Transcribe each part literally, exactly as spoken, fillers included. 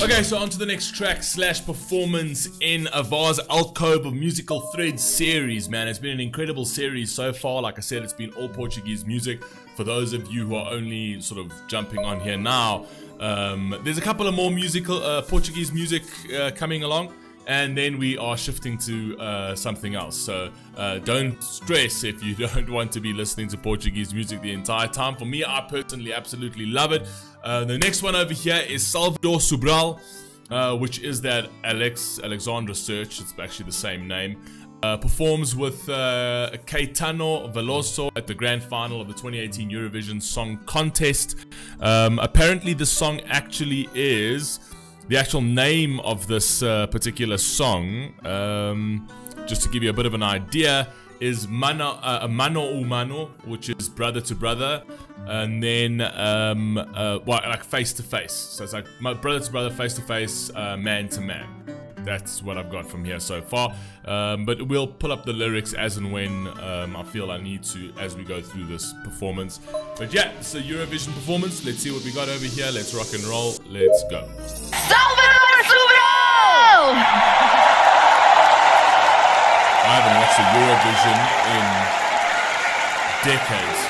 Okay, so on to the next track slash performance in Avar's Alcoba Musical Threads series, man. It's been an incredible series so far. Like I said, it's been all Portuguese music. For those of you who are only sort of jumping on here now, um, there's a couple of more musical uh, Portuguese music uh, coming along. And then we are shifting to uh, something else. So uh, don't stress if you don't want to be listening to Portuguese music the entire time. For me, I personally absolutely love it. Uh, the next one over here is Salvador Sobral, uh, which is that Alex Alexandra Search. It's actually the same name. Uh, performs with uh, Caetano Veloso at the grand final of the twenty eighteen Eurovision Song Contest. Um, apparently, the song actually is... The actual name of this uh, particular song, um, just to give you a bit of an idea, is Mano, uh, Mano Humano, which is brother to brother, and then um, uh, well, like face to face. So it's like brother to brother, face to face, uh, man to man. That's what I've got from here so far. Um, but we'll pull up the lyrics as and when um, I feel I need to as we go through this performance. But yeah, it's a Eurovision performance. Let's see what we got over here. Let's rock and roll. Let's go. Salvador Sobral! I haven't watched a Eurovision in decades.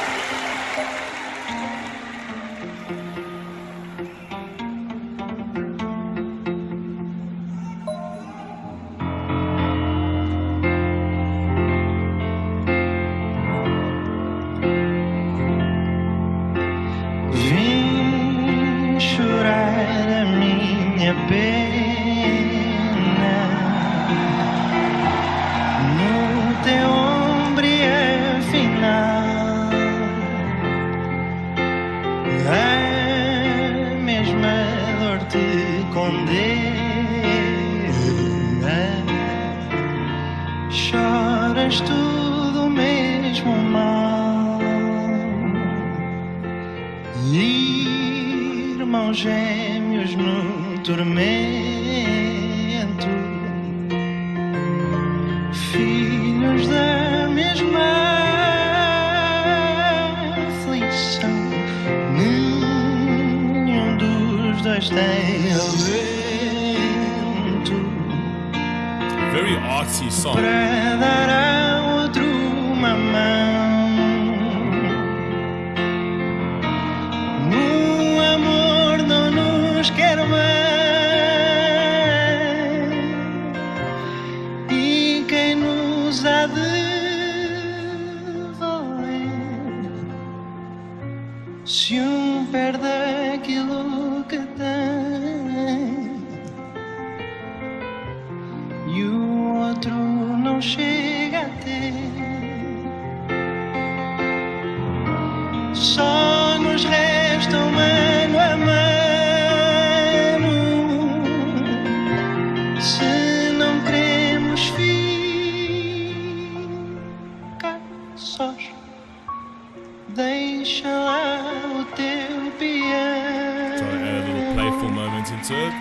Choras tudo o mesmo mal, irmãos gêmeos no tormento, filhos da mesma aflição, nenhum dos dois tem alento. Very artsy song. Pra dar a outro uma mão. O amor não nos quer bem. E quem nos há de valer? Se um perde aquilo que tem. E o outro não chega a ter. Só nos resta mano a mano. Se não queremos ficar sós, deixa lá o teu piano. So I had a little playful moment into it.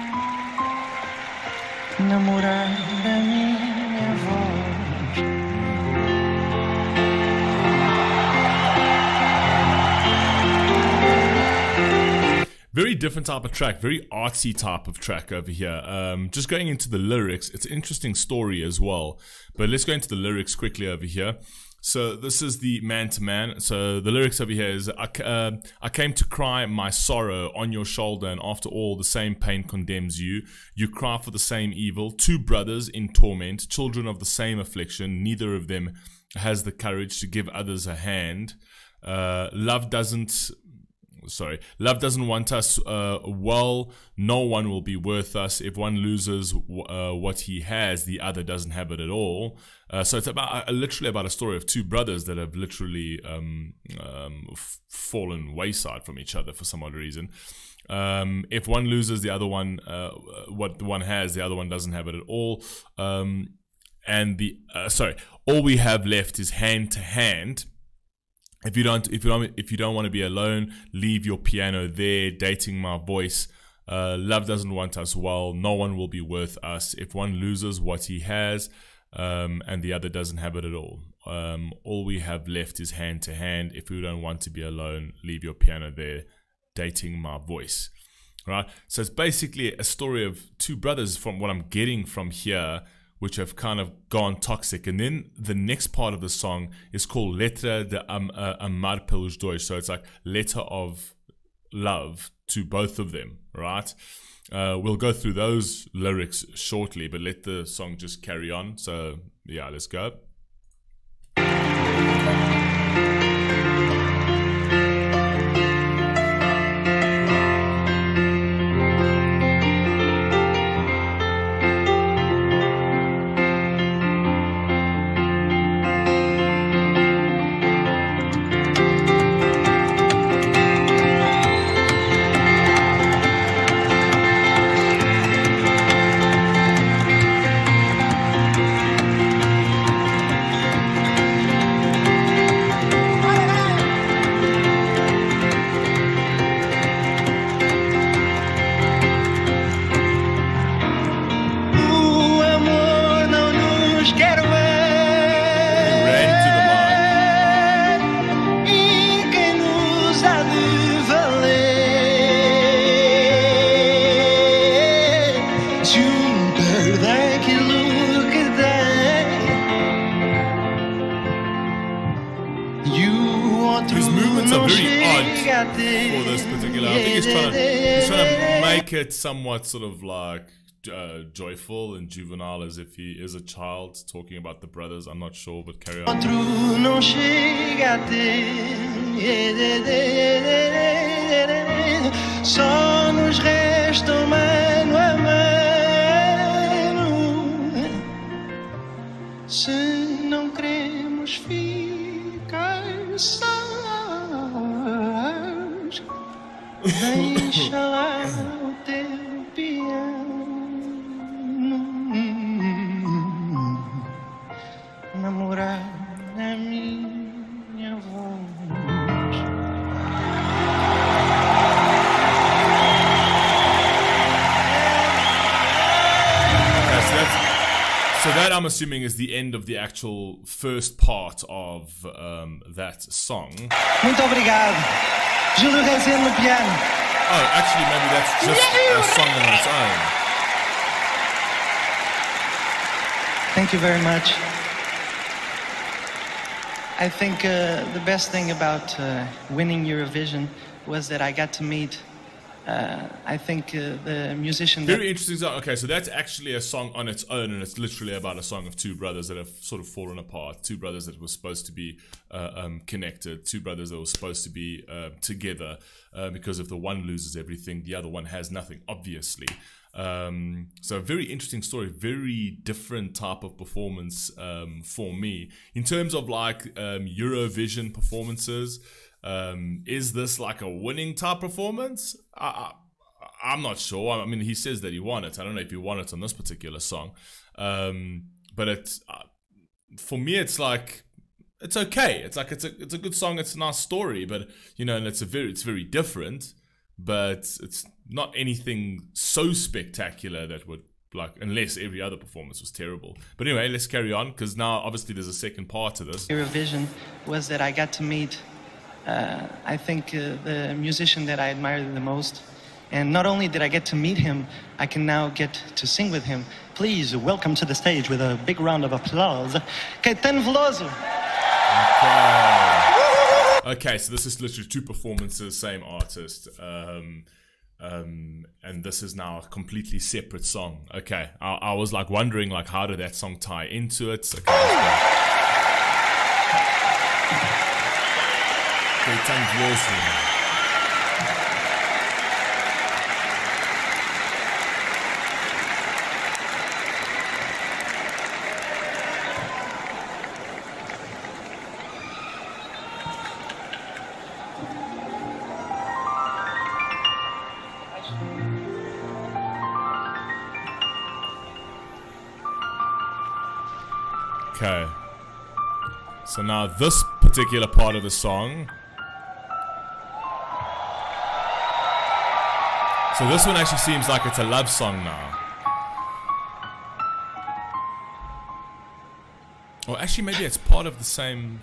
Namorar a minha voz. Very different type of track, very artsy type of track over here. Um, just going into the lyrics, it's an interesting story as well. But let's go into the lyrics quickly over here. So this is the man to man. So the lyrics over here is, I, uh, I came to cry my sorrow on your shoulder, and after all the same pain condemns you. You cry for the same evil, two brothers in torment, children of the same affliction. Neither of them has the courage to give others a hand. Uh, love doesn't, sorry, love doesn't want us uh, well. No one will be worth us. If one loses uh, what he has, the other doesn't have it at all. Uh, so it's about uh, literally about a story of two brothers that have literally um, um, f fallen wayside from each other for some odd reason. Um, if one loses, the other one, uh, what one has, the other one doesn't have it at all. Um, and the uh, sorry, all we have left is hand to hand. If you don't, if you don't, if you don't want to be alone, leave your piano there. Dating my voice. Uh, love doesn't want us well. No one will be worth us. If one loses what he has. Um, and the other doesn't have it at all. Um, all we have left is hand to hand. If you don't want to be alone, leave your piano there. Dating my voice. right? So it's basically a story of two brothers, from what I'm getting from here, which have kind of gone toxic. And then the next part of the song is called Letra de Am uh, Amar Pelos Dois. So it's like letter of love to both of them, right? Uh, we'll go through those lyrics shortly, but let the song just carry on. So yeah, let's go. His movements are very odd for this particular. I think he's trying to, he's trying to make it somewhat sort of like uh, joyful and juvenile, as if he is a child talking about the brothers. I'm not sure, but carry on. Deixa lá o teu piano namorar na minha voz. Okay, so, that's, so that, I'm assuming, is the end of the actual first part of um, that song. Muito obrigado. Júlio Rezende no piano. Oh, actually, maybe that's just a song on its own. Thank you very much. I think uh, the best thing about uh, winning Eurovision was that I got to meet, uh, I think, uh, the musician. Very interesting song. Okay, so that's actually a song on its own, and it's literally about a song of two brothers that have sort of fallen apart, two brothers that were supposed to be uh, um, connected, two brothers that were supposed to be uh, together, uh, because if the one loses everything, the other one has nothing, obviously. Um, so a very interesting story, very different type of performance um, for me. In terms of like um, Eurovision performances, Um, is this like a winning type performance? I, I, I'm not sure. I mean, he says that he won it. I don't know if he won it on this particular song. Um, but it, uh, for me, it's like, it's okay. It's like, it's a, it's a good song. It's a nice story, but you know, and it's a very, it's very different, but it's not anything so spectacular that would, like, unless every other performance was terrible. But anyway, let's carry on, because now obviously there's a second part to this. Eurovision was that I got to meet Uh, I think uh, the musician that I admire the most. And not only did I get to meet him, I can now get to sing with him. Please welcome to the stage with a big round of applause, Caetano Veloso. Okay. Okay, so this is literally two performances, same artist. Um, um, and this is now a completely separate song. Okay, I, I was like wondering, like, how did that song tie into it? Okay. Okay, so now this particular part of the song. So this one actually seems like it's a love song now. Or actually maybe it's part of the same...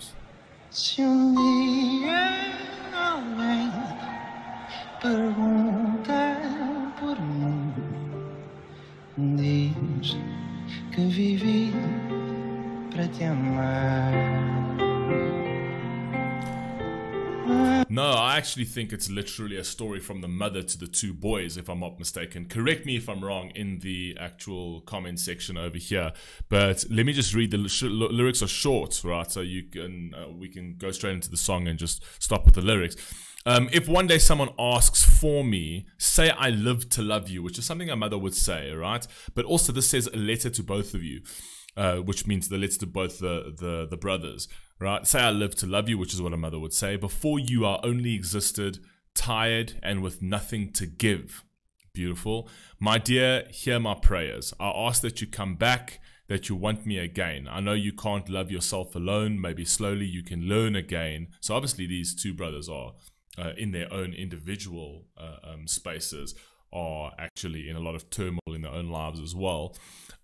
foram dias que vivi para te amar. No, I actually think it's literally a story from the mother to the two boys, if I'm not mistaken. Correct me if I'm wrong in the actual comment section over here. But let me just read. The lyrics are short, right? So you can uh, we can go straight into the song and just stop with the lyrics. Um, if one day someone asks for me, say I live to love you, which is something a mother would say, right? But also this says a letter to both of you, uh, which means the letter to both the, the, the brothers. Right, say I live to love you, which is what a mother would say. Before you I only existed, tired and with nothing to give. Beautiful. My dear, hear my prayers. I ask that you come back, that you want me again. I know you can't love yourself alone. Maybe slowly you can learn again. So obviously these two brothers are uh, in their own individual uh, um, spaces, are actually in a lot of turmoil in their own lives as well.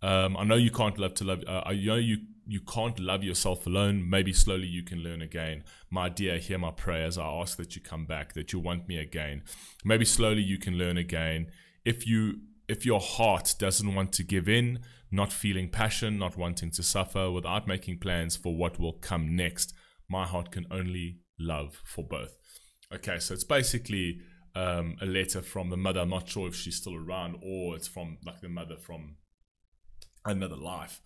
Um, I know you can't love to love. Uh, I know you you can't love yourself alone. Maybe slowly you can learn again. My dear, hear my prayers. I ask that you come back, that you want me again. Maybe slowly you can learn again. If you if your heart doesn't want to give in, not feeling passion, not wanting to suffer, without making plans for what will come next, my heart can only love for both. Okay, so it's basically Um, a letter from the mother. I'm not sure if she's still around, or it's from like the mother from another life,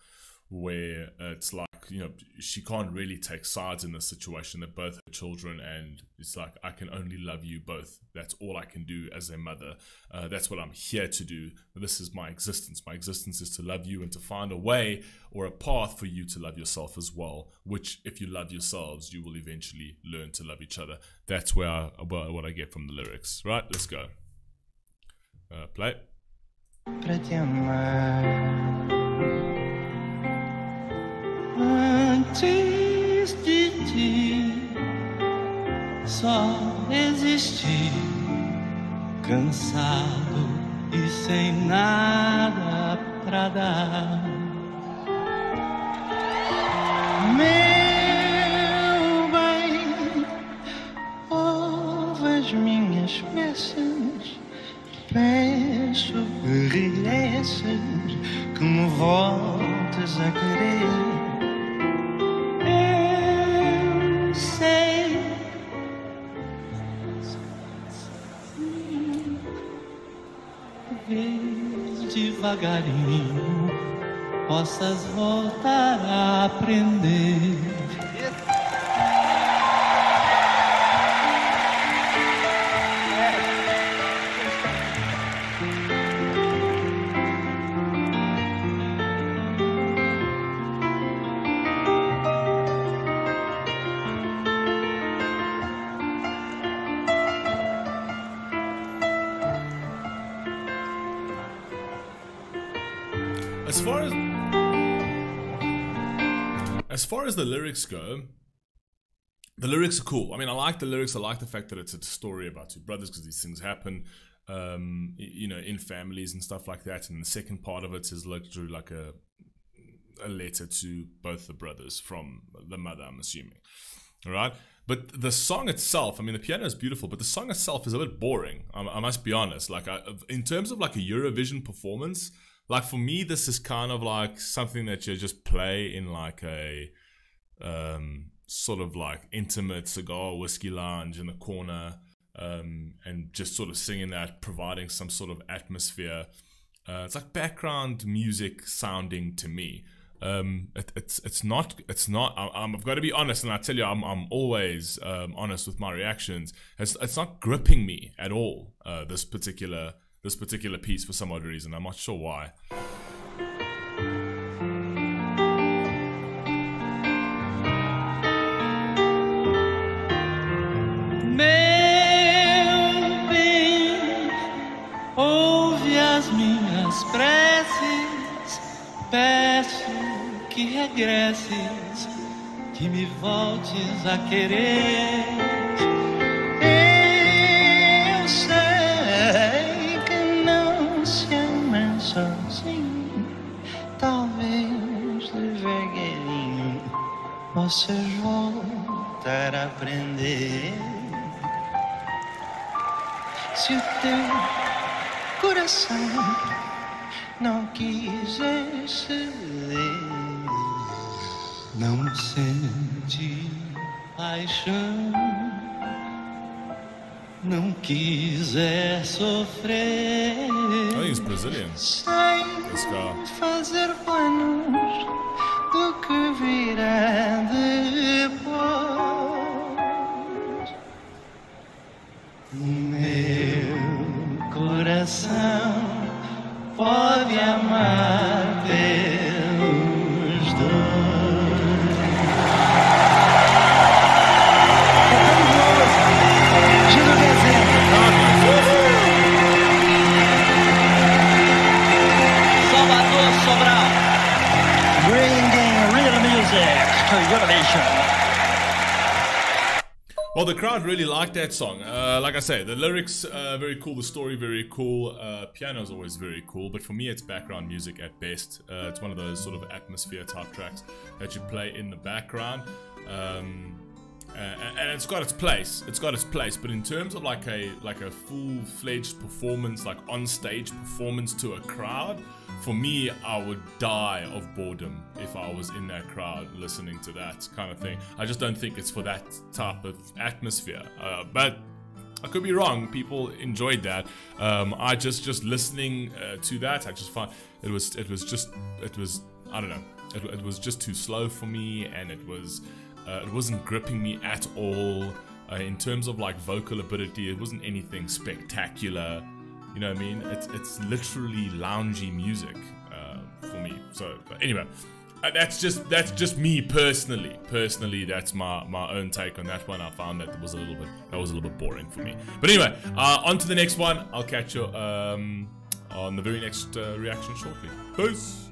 where it's like, you know, she can't really take sides in this situation. They're both her children, and it's like, I can only love you both. That's all I can do as a mother. Uh, that's what I'm here to do. This is my existence. My existence is to love you and to find a way or a path for you to love yourself as well, which if you love yourselves, you will eventually learn to love each other. That's where I, what I get from the lyrics. Right, let's go. Uh, play. Antes de ti só existi, cansado e sem nada pra dar. Meu bem, ouve as minhas peças, peço que regresses, que me voltes a querer. Devagarinho possas voltar a aprender. As far as as far as the lyrics go, the lyrics are cool. I mean, I like the lyrics. I like the fact that it's a story about two brothers, because these things happen, um, you know, in families and stuff like that. And the second part of it is like through like a a letter to both the brothers from the mother, I'm assuming. All right. But the song itself, I mean, the piano is beautiful, but the song itself is a bit boring. I, I must be honest. Like, I, in terms of like a Eurovision performance. Like, for me, this is kind of like something that you just play in like a um, sort of like intimate cigar whiskey lounge in the corner, um, and just sort of singing that, providing some sort of atmosphere. Uh, it's like background music sounding to me. Um, it, it's it's not it's not. I, I'm, I've got to be honest, and I tell you, I'm I'm always um, honest with my reactions. It's it's not gripping me at all. Uh, this particular. This particular piece for some odd reason. I'm not sure why. Meu bem, ouve as minhas preces, peço que regresses, que me voltes a querer. Vocês voltar a aprender. Se o teu coração não quisesse ver, não sente paixão, não quiser sofrer. É isso, brasileiro. Sem fazer planos do que virá depois. O meu coração pode amar pelos dois. Salvador Sobral, bringing real music to Eurovision. Well, the crowd really liked that song. Uh, like I say, the lyrics uh, very cool, the story very cool, uh, piano's always very cool, but for me it's background music at best. Uh, it's one of those sort of atmosphere type tracks that you play in the background. Um, Uh, and it's got its place. It's got its place, but in terms of like a like a full-fledged performance, like on-stage performance to a crowd, for me, I would die of boredom if I was in that crowd listening to that kind of thing. I just don't think it's for that type of atmosphere. Uh, but I could be wrong. People enjoyed that. Um, I just just listening uh, to that, I just found it was it was just it was I don't know. It, it was just too slow for me, and it was. Uh, it wasn't gripping me at all. Uh, in terms of like vocal ability, it wasn't anything spectacular. You know what I mean? It's it's literally loungy music uh, for me. So but anyway, uh, that's just that's just me personally. Personally, that's my my own take on that one. I found that was a little bit that was a little bit boring for me. But anyway, uh, on to the next one. I'll catch you um, on the very next uh, reaction shortly. Peace.